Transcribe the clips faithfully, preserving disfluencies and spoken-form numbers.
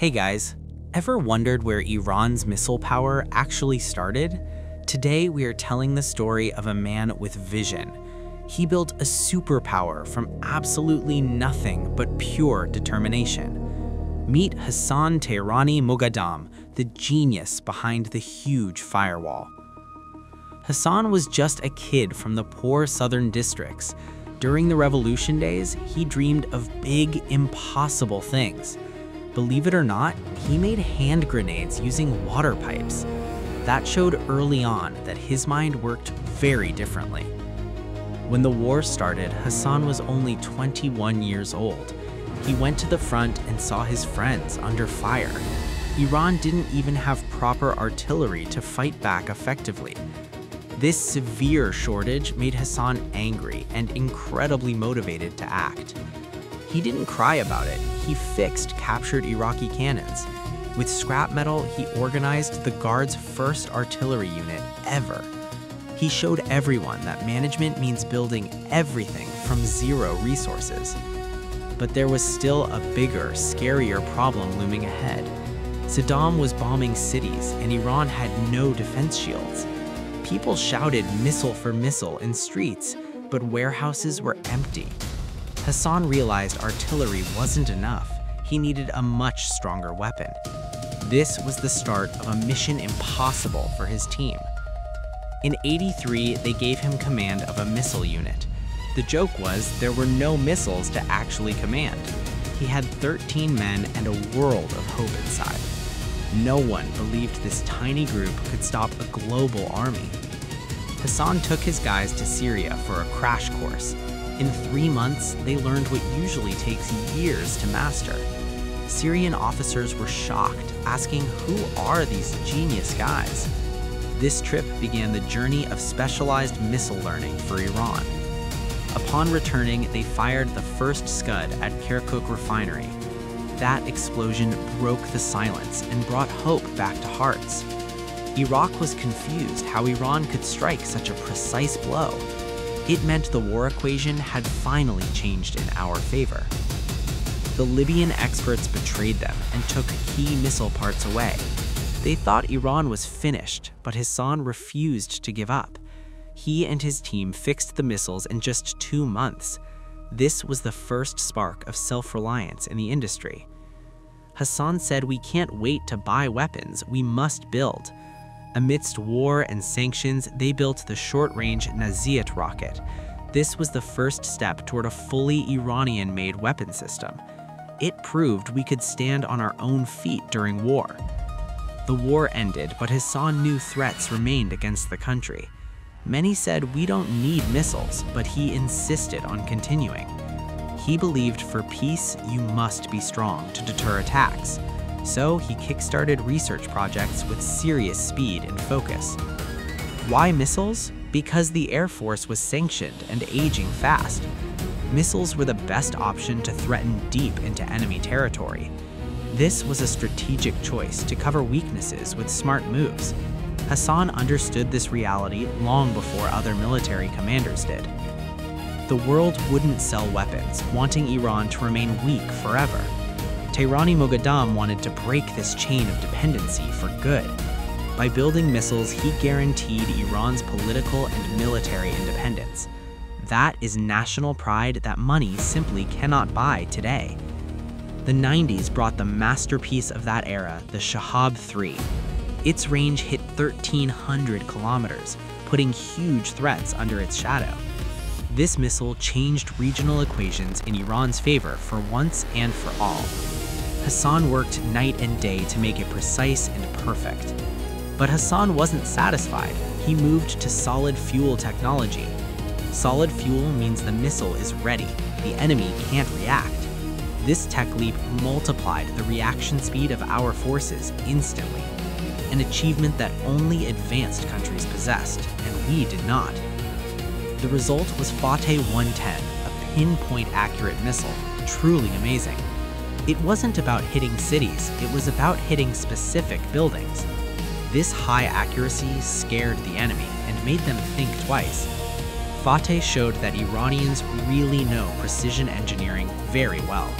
Hey guys, ever wondered where Iran's missile power actually started? Today we are telling the story of a man with vision. He built a superpower from absolutely nothing but pure determination. Meet Hassan Tehrani Moghaddam, the genius behind the huge firewall. Hassan was just a kid from the poor southern districts. During the revolution days, he dreamed of big, impossible things. Believe it or not, he made hand grenades using water pipes. That showed early on that his mind worked very differently. When the war started, Hassan was only twenty-one years old. He went to the front and saw his friends under fire. Iran didn't even have proper artillery to fight back effectively. This severe shortage made Hassan angry and incredibly motivated to act. He didn't cry about it. He fixed captured Iraqi cannons. With scrap metal, he organized the Guard's first artillery unit ever. He showed everyone that management means building everything from zero resources. But there was still a bigger, scarier problem looming ahead. Saddam was bombing cities, and Iran had no defense shields. People shouted missile for missile in streets, but warehouses were empty. Hassan realized artillery wasn't enough. He needed a much stronger weapon. This was the start of a mission impossible for his team. In eighty-three, they gave him command of a missile unit. The joke was there were no missiles to actually command. He had thirteen men and a world of hope inside. No one believed this tiny group could stop a global army. Hassan took his guys to Syria for a crash course. In three months, they learned what usually takes years to master. Syrian officers were shocked, asking, "Who are these genius guys?" This trip began the journey of specialized missile learning for Iran. Upon returning, they fired the first Scud at Kirkuk refinery. That explosion broke the silence and brought hope back to hearts. Iraq was confused how Iran could strike such a precise blow. It meant the war equation had finally changed in our favor. The Libyan experts betrayed them and took key missile parts away. They thought Iran was finished, but Hassan refused to give up. He and his team fixed the missiles in just two months. This was the first spark of self-reliance in the industry. Hassan said, "We can't wait to buy weapons, we must build." Amidst war and sanctions, they built the short-range Naziat rocket. This was the first step toward a fully Iranian-made weapon system. It proved we could stand on our own feet during war. The war ended, but Hassan knew threats remained against the country. Many said, "We don't need missiles," but he insisted on continuing. He believed for peace, you must be strong to deter attacks. So he kickstarted research projects with serious speed and focus. Why missiles? Because the Air Force was sanctioned and aging fast. Missiles were the best option to threaten deep into enemy territory. This was a strategic choice to cover weaknesses with smart moves. Hassan understood this reality long before other military commanders did. The world wouldn't sell weapons, wanting Iran to remain weak forever. Tehrani Moghaddam wanted to break this chain of dependency for good. By building missiles, he guaranteed Iran's political and military independence. That is national pride that money simply cannot buy today. The nineties brought the masterpiece of that era, the Shahab three. Its range hit thirteen hundred kilometers, putting huge threats under its shadow. This missile changed regional equations in Iran's favor for once and for all. Hassan worked night and day to make it precise and perfect. But Hassan wasn't satisfied. He moved to solid fuel technology. Solid fuel means the missile is ready. The enemy can't react. This tech leap multiplied the reaction speed of our forces instantly, an achievement that only advanced countries possessed, and we did not. The result was Fateh one ten, a pinpoint-accurate missile, truly amazing. It wasn't about hitting cities, it was about hitting specific buildings. This high accuracy scared the enemy and made them think twice. Fateh showed that Iranians really know precision engineering very well.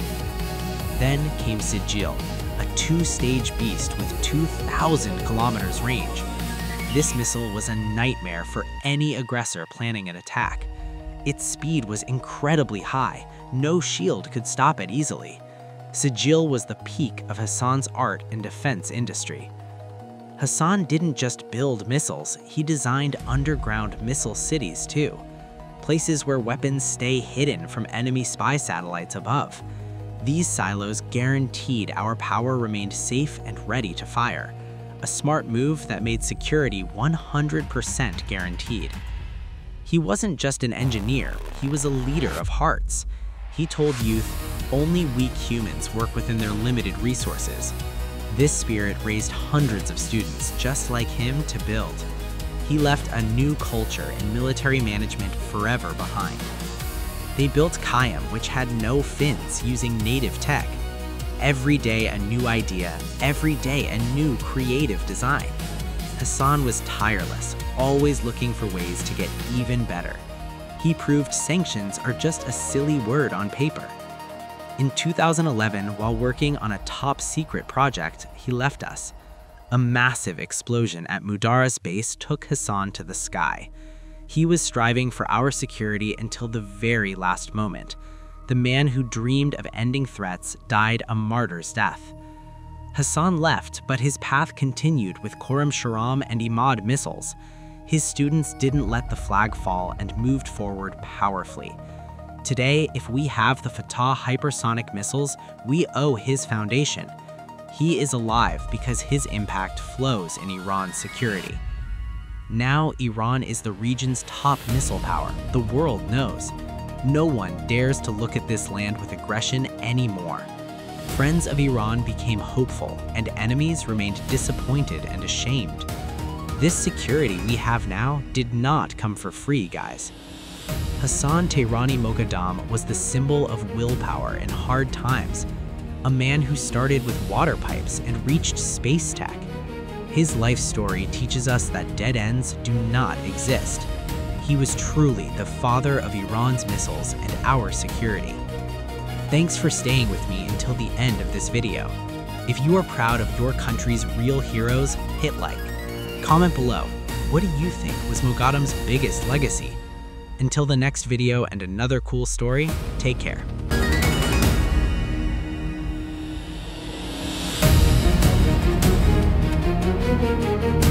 Then came Sejjil, a two-stage beast with two thousand kilometers range. This missile was a nightmare for any aggressor planning an attack. Its speed was incredibly high. No shield could stop it easily. Sejjil was the peak of Hassan's art and defense industry. Hassan didn't just build missiles, he designed underground missile cities too. Places where weapons stay hidden from enemy spy satellites above. These silos guaranteed our power remained safe and ready to fire. A smart move that made security one hundred percent guaranteed. He wasn't just an engineer, he was a leader of hearts. He told youth, only weak humans work within their limited resources. This spirit raised hundreds of students just like him to build. He left a new culture in military management forever behind. They built Khayyam, which had no fins, using native tech. Every day a new idea, every day a new creative design. Hassan was tireless, always looking for ways to get even better. He proved sanctions are just a silly word on paper. In two thousand eleven, while working on a top-secret project, he left us. A massive explosion at Mudara's base took Hassan to the sky. He was striving for our security until the very last moment. The man who dreamed of ending threats died a martyr's death. Hassan left, but his path continued with Qiam Sharam and Imad missiles. His students didn't let the flag fall and moved forward powerfully. Today, if we have the Fatah hypersonic missiles, we owe his foundation. He is alive because his impact flows in Iran's security. Now, Iran is the region's top missile power. The world knows. No one dares to look at this land with aggression anymore. Friends of Iran became hopeful, and enemies remained disappointed and ashamed. This security we have now did not come for free, guys. Hassan Tehrani Moghaddam was the symbol of willpower in hard times. A man who started with water pipes and reached space tech. His life story teaches us that dead ends do not exist. He was truly the father of Iran's missiles and our security. Thanks for staying with me until the end of this video. If you are proud of your country's real heroes, hit like. Comment below, what do you think was Moghaddam's biggest legacy? Until the next video and another cool story, take care. Thank you.